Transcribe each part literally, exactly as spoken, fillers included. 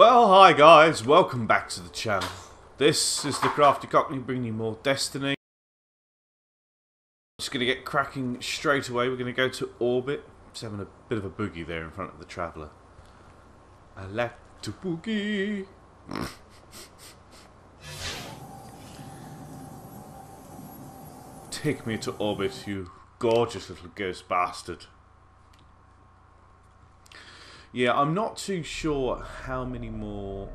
Well, hi guys, welcome back to the channel. This is the Crafty Cockney bringing you more Destiny. Just going to get cracking straight away. We're going to go to orbit. Just having a bit of a boogie there in front of the Traveller. I like to boogie. Take me to orbit, you gorgeous little ghost bastard. Yeah, I'm not too sure how many more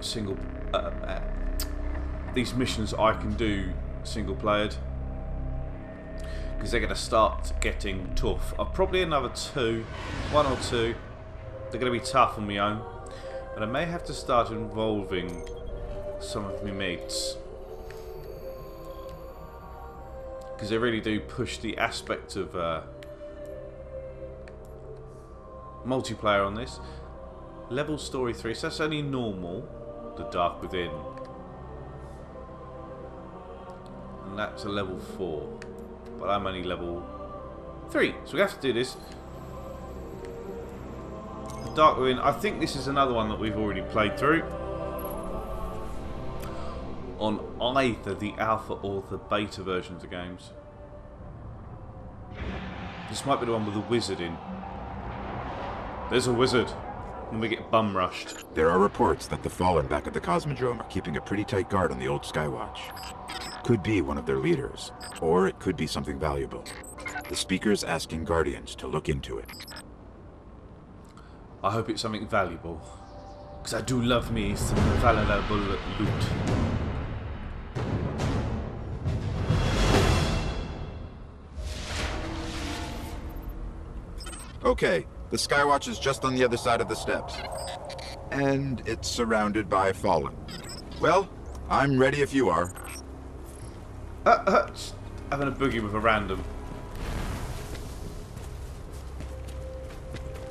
single uh, uh, these missions I can do single-playered, because they're going to start getting tough. I've probably another two, one or two. They're going to be tough on my own, and I may have to start involving some of my mates, because they really do push the aspect of Uh, multiplayer on this. Level story three, so that's only normal. The Dark Within, and that's a level four, but I'm only level three, so we have to do this. The Dark Within, I think this is another one that we've already played through on either the alpha or the beta versions of games. This might be the one with the wizard in. There's a wizard, and we get bum rushed. There are reports that the Fallen back at the Cosmodrome are keeping a pretty tight guard on the old Skywatch. Could be one of their leaders, or it could be something valuable. The speaker's asking Guardians to look into it. I hope it's something valuable, because I do love me some valuable loot. Okay. The Skywatch is just on the other side of the steps. And it's surrounded by Fallen. Well, I'm ready if you are. Uh, uh, having a boogie with a random.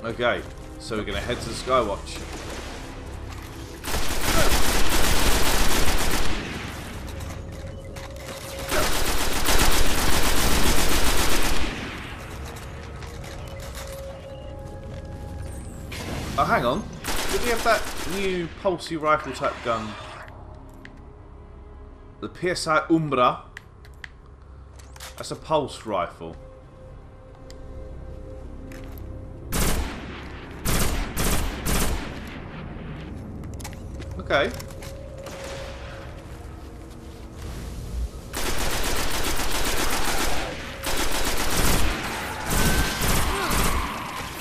Okay, so we're going to head to the Skywatch. Oh, hang on. Did we have that new pulsey rifle type gun? The P S I Umbra. That's a pulse rifle. Okay.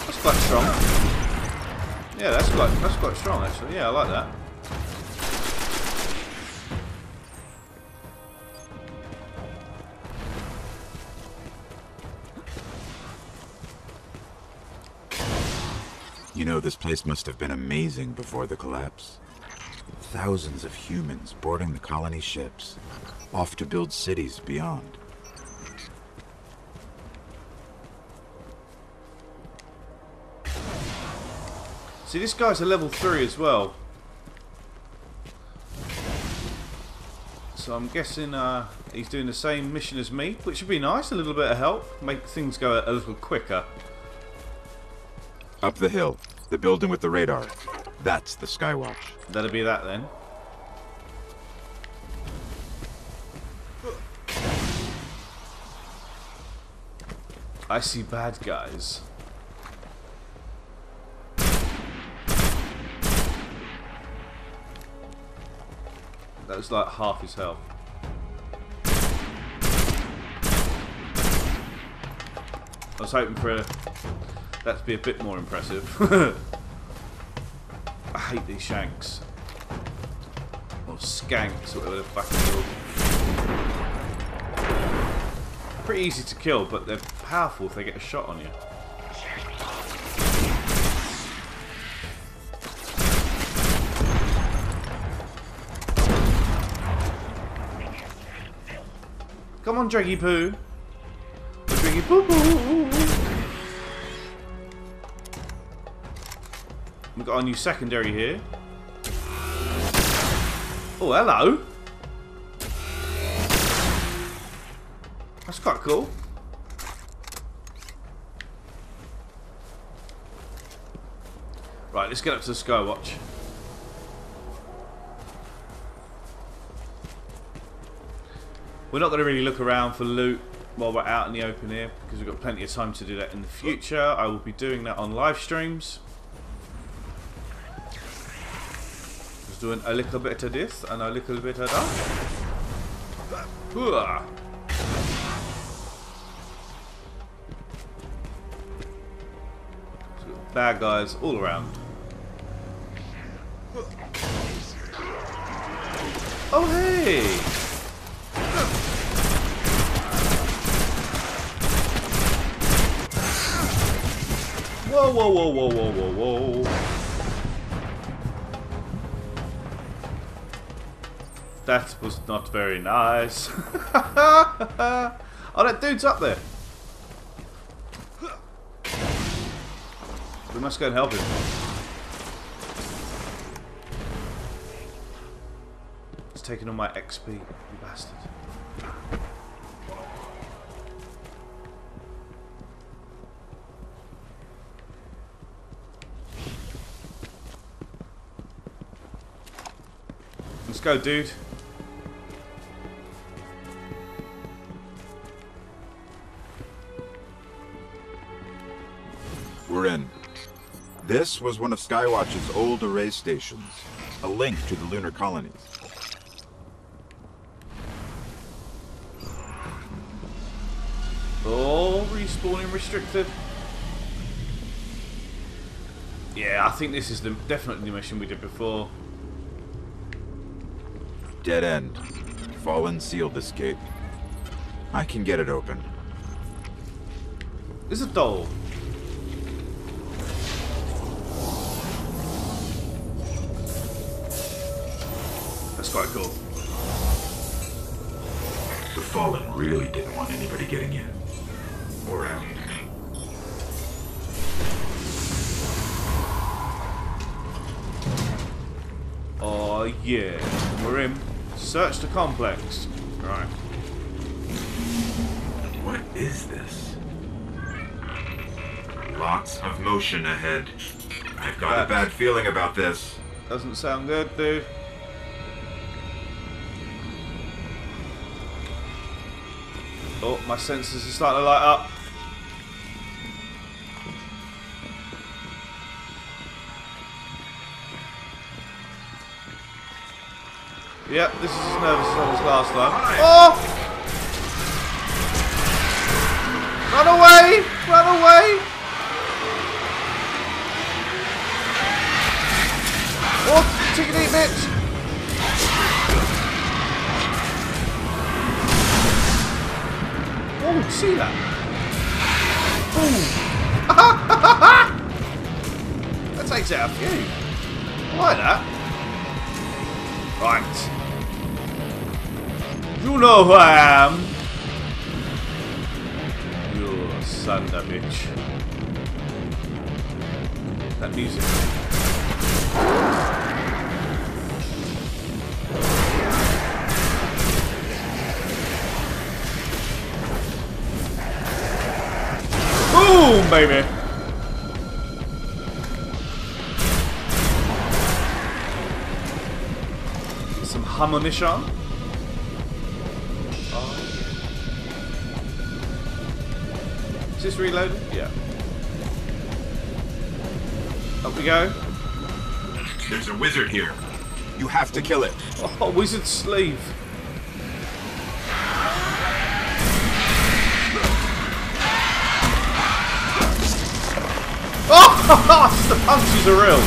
That's quite strong. Yeah, that's quite, that's quite strong actually. Yeah, I like that. You know, this place must have been amazing before the collapse. Thousands of humans boarding the colony ships, off to build cities beyond. See, this guy's a level three as well. So I'm guessing uh, he's doing the same mission as me, which would be nice, a little bit of help. Make things go a, a little quicker. Up the hill, the building with the radar. That's the Skywatch. That'll be that then. I see bad guys. That was like half his health. I was hoping for a, that to be a bit more impressive. I hate these shanks. Or skanks, whatever they're fucking called. Pretty easy to kill, but they're powerful if they get a shot on you. Come on, Draggy Poo. Draggy Poo Poo. We've got our new secondary here. Oh, hello. That's quite cool. Right, let's get up to the Skywatch. We're not going to really look around for loot while we're out in the open here, because we've got plenty of time to do that in the future. I will be doing that on live streams. Just doing a little bit of this and a little bit of that. Ooh. Bad guys all around. Oh hey! Whoa whoa whoa whoa whoa whoa whoa! That was not very nice. Oh, that dude's up there. We must go and help him. He's taking all my X P, you bastard. Let's go, dude. We're in. This was one of Skywatch's old array stations, a link to the lunar colonies. Oh, respawning restricted. Yeah, I think this is the, definitely the mission we did before. Dead end. Fallen sealed escape. I can get it open. There's a doll. Quite cool. The Fallen really didn't want anybody getting in or out. Oh yeah, we're in. Search the complex. Right. What is this? Lots of motion ahead. I've got that, a bad feeling about this. Doesn't sound good, dude. Oh, my sensors are starting to light up. Yep, this is as nervous as I was last time. Oh! Run away! Run away! Oh, tickety bitch! Oh, see that? Boom! That takes out a few. I like that. Right. You know who I am. You son of a bitch. That music. Boom, baby! Some harmonition. Oh. Is this reloaded? Yeah. Up we go. There's a wizard here. You have to kill it. Oh, wizard sleeve. The punches are real.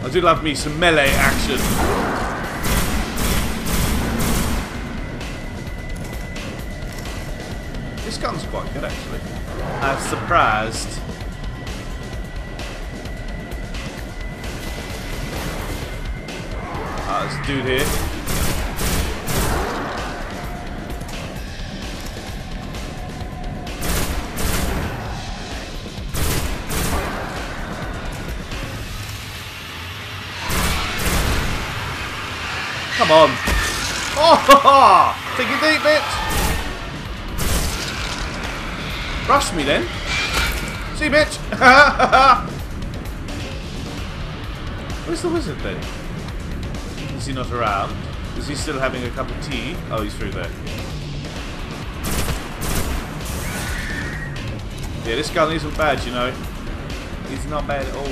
I do love me some melee action. This gun's quite good, actually. I'm surprised. Ah, there's a dude here. Come on. Oh, ha, ha. Take it deep, bitch. Rush me then. See, bitch. Where's the wizard then? Is he not around? Is he still having a cup of tea? Oh, he's through there. Yeah, this gun isn't bad, you know. It's not bad at all.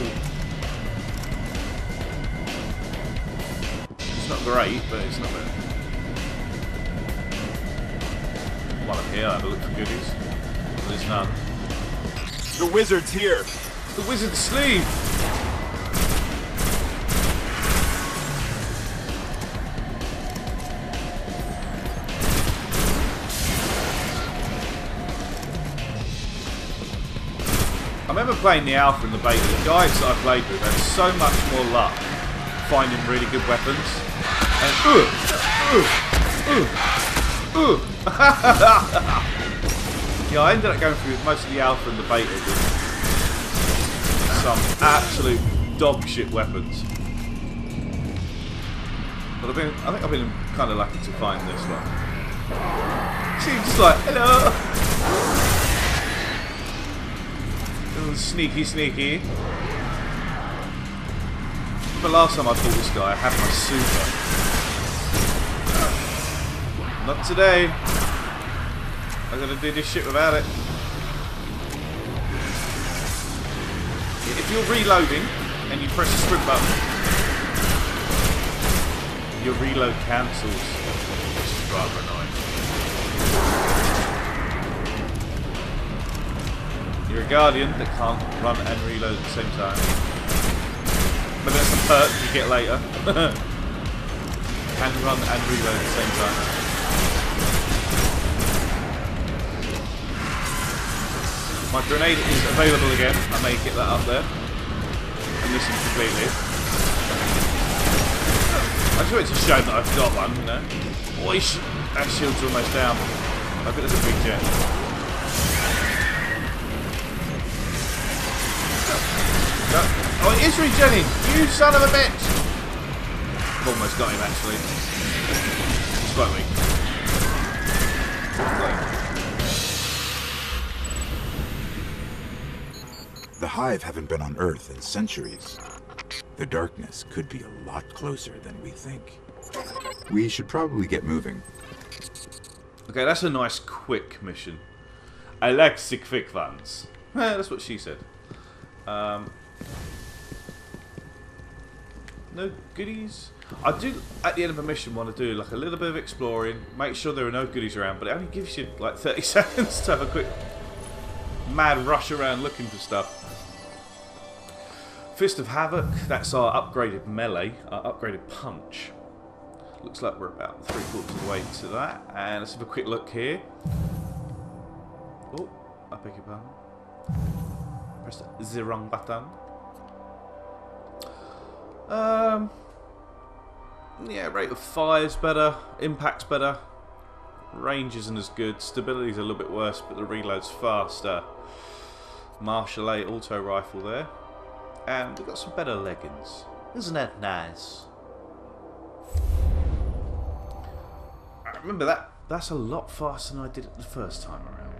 It's not great, but it's not bad. One up here, I have a look for goodies. There's none. The wizard's here! The wizard's sleeve! I remember playing the alpha and the beta, the guys that I played with had so much more luck finding really good weapons. And ooh, ooh, ooh, ooh. Yeah, I ended up going through most of the alpha and the beta with some absolute dog shit weapons. But I've been, I think I've been kind of lucky to find this one. She's just like, hello. Sneaky, sneaky. But last time I fought this guy, I had my super. Not today. I'm gonna do this shit without it. If you're reloading and you press the sprint button, your reload cancels, which is rather annoying. You're a guardian that can't run and reload at the same time. Maybe that's a perk you get later. Can run and reload at the same time. My grenade is available again. I may get that up there. I missed it completely. I just wanted to show that I've got one, you know. Oish! That shield's almost down. I bet there's a big jet. Oh, it is regenning! You son of a bitch! I've almost got him, actually. Slowly. Slowly. The Hive haven't been on Earth in centuries. The Darkness could be a lot closer than we think. We should probably get moving. Okay, that's a nice quick mission. I like the quick ones. Eh, that's what she said. Um... No goodies. I do, at the end of a mission, want to do like a little bit of exploring, make sure there are no goodies around, but it only gives you like thirty seconds to have a quick mad rush around looking for stuff. Fist of Havoc, that's our upgraded melee, our upgraded punch. Looks like we're about three quarters of the way to that. And let's have a quick look here. Oh, I beg your pardon. Press the wrong button. Um, yeah, rate of fire is better, impact's better, range isn't as good, stability's a little bit worse, but the reload's faster. Marshall eight auto rifle there, and we've got some better leggings. Isn't that nice? I remember that, that's a lot faster than I did it the first time around.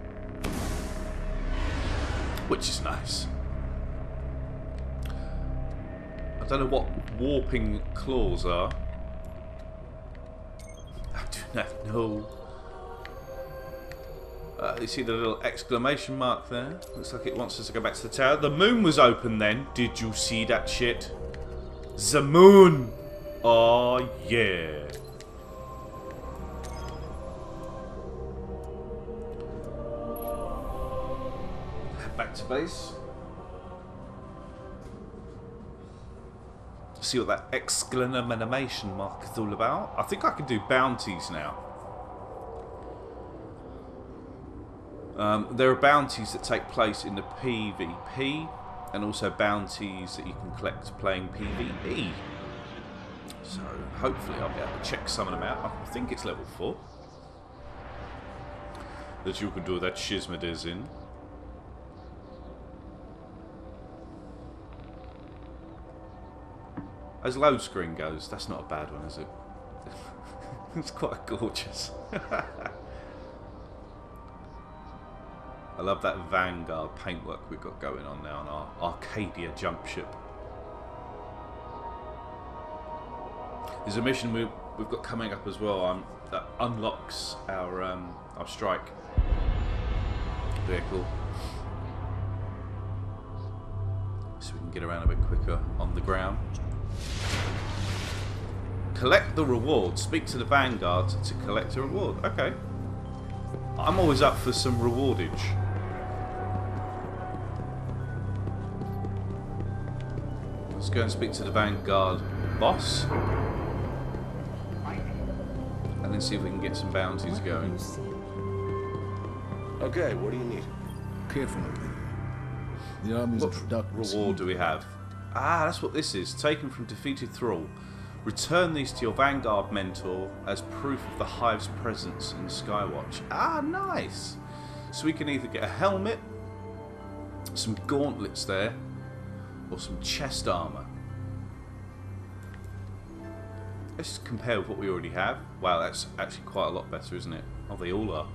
Which is nice. I don't know what warping claws are. I do not know. Uh, you see the little exclamation mark there? Looks like it wants us to go back to the tower. The moon was open then. Did you see that shit? The moon! Oh yeah. Back to base. See what that exclamation mark is all about. I think I can do bounties now. Um, there are bounties that take place in the PvP and also bounties that you can collect playing PvE. So hopefully I'll be able to check some of them out. I think it's level four. That you can do that shizmed is in. As load screen goes, that's not a bad one, is it? It's quite gorgeous. I love that Vanguard paintwork we've got going on now on our Arcadia jump ship. There's a mission we we've got coming up as well um, that unlocks our um, our strike vehicle, so we can get around a bit quicker on the ground. Collect the reward. Speak to the Vanguard to collect a reward. Okay. I'm always up for some rewardage. Let's go and speak to the Vanguard boss. And then see if we can get some bounties going. Okay, what do you need? Careful over there. The army's productive. What reward do we have? Ah, that's what this is. Taken from defeated thrall. Return these to your Vanguard mentor as proof of the Hive's presence in Skywatch. Ah, nice! So we can either get a helmet, some gauntlets there, or some chest armour. Let's just compare with what we already have. Wow, that's actually quite a lot better, isn't it? Oh, they all are.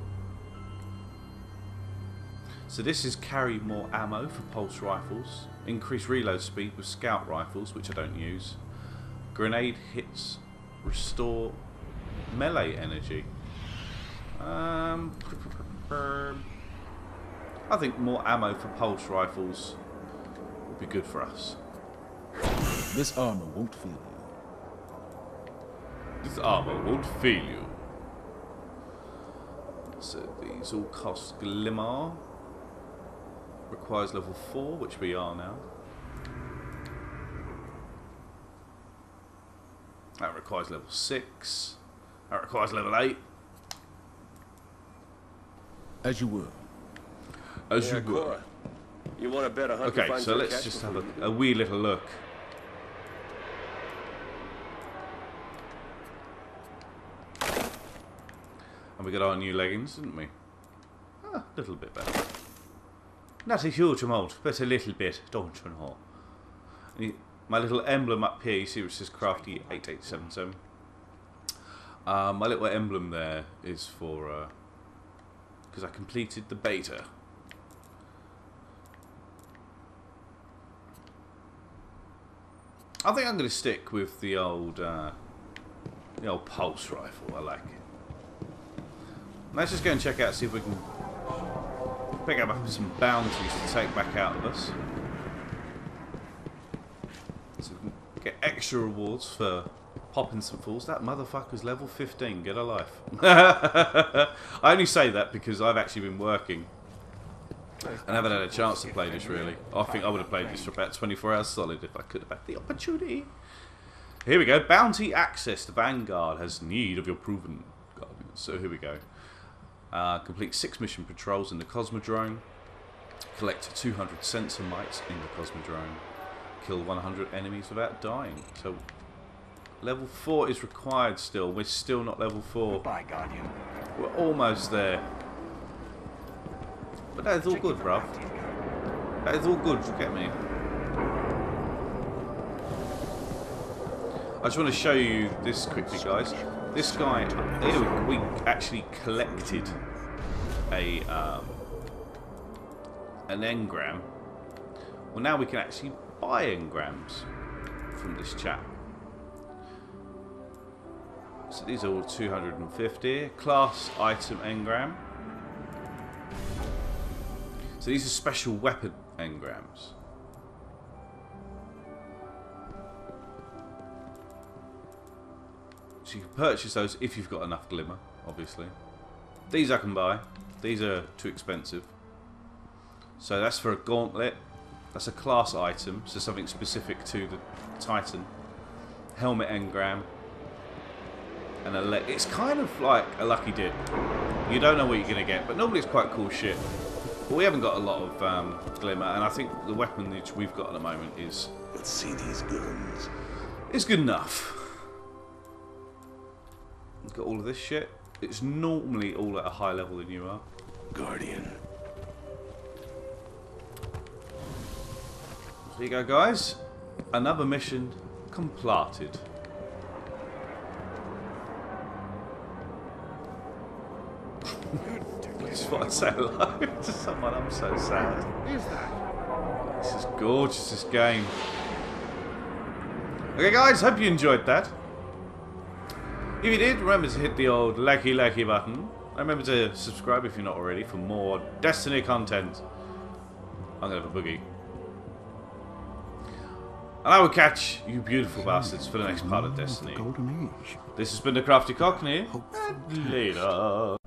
So this is carry more ammo for pulse rifles, increase reload speed with scout rifles, which I don't use. Grenade hits restore melee energy. Um, I think more ammo for pulse rifles would be good for us. This armor won't feel you. This armor won't feel you. So these all cost Glimmer. Requires level four, which we are now. That requires level six. That requires level eight. As you were. As yeah, you were. Cora, you want a better hunt? Okay, so let's just have a, a wee little look. And we got our new leggings, didn't we? Ah, a little bit better. Not a huge amount, but a little bit, don't you know? And you, my little emblem up here, you see which says Crafty eight eight seven seven. Uh, my little emblem there is for, because uh, I completed the beta. I think I'm going to stick with the old, uh, the old pulse rifle, I like it. Let's just go and check out, see if we can pick up some bounties to take back out of us. So we can get extra rewards for popping some fools. That motherfucker's level fifteen. Get a life. I only say that because I've actually been working and haven't had a chance to play this, really. I think I would have played this for about twenty-four hours solid if I could have had the opportunity. Here we go. Bounty access. The Vanguard has need of your proven guardians. So here we go. Uh, complete six mission patrols in the Cosmodrome. Collect two hundred sensor mites in the Cosmodrome. Kill one hundred enemies without dying. So, level four is required still. We're still not level four. Goodbye, Guardian. We're almost there. But that is all good, bruv. That is all good, you get me? I just want to show you this quickly, guys. This guy, here we, we actually collected a um, an engram. Well, now we can actually buy engrams from this chap. So these are all two hundred fifty. Class item engram. So these are special weapon engrams. So you can purchase those if you've got enough glimmer, obviously. These I can buy. These are too expensive. So that's for a gauntlet. That's a class item, so something specific to the Titan. Helmet engram. And a leg. It's kind of like a lucky dip. You don't know what you're going to get, but normally it's quite cool shit. But we haven't got a lot of um, glimmer, and I think the weapon that we've got at the moment is... Let's see these guns. It's good enough. We've got all of this shit. It's normally all at a higher level than you are. Guardian. There you go, guys. Another mission completed. That's what I say hello to someone. I'm so sad. Who's that? This is gorgeous, this game. Okay, guys, hope you enjoyed that. If you did, remember to hit the old likey likey button. And remember to subscribe if you're not already for more Destiny content. I'm gonna have a boogie. And I will catch you beautiful bastards for the next part of Destiny. This has been the Crafty Cockney. And later.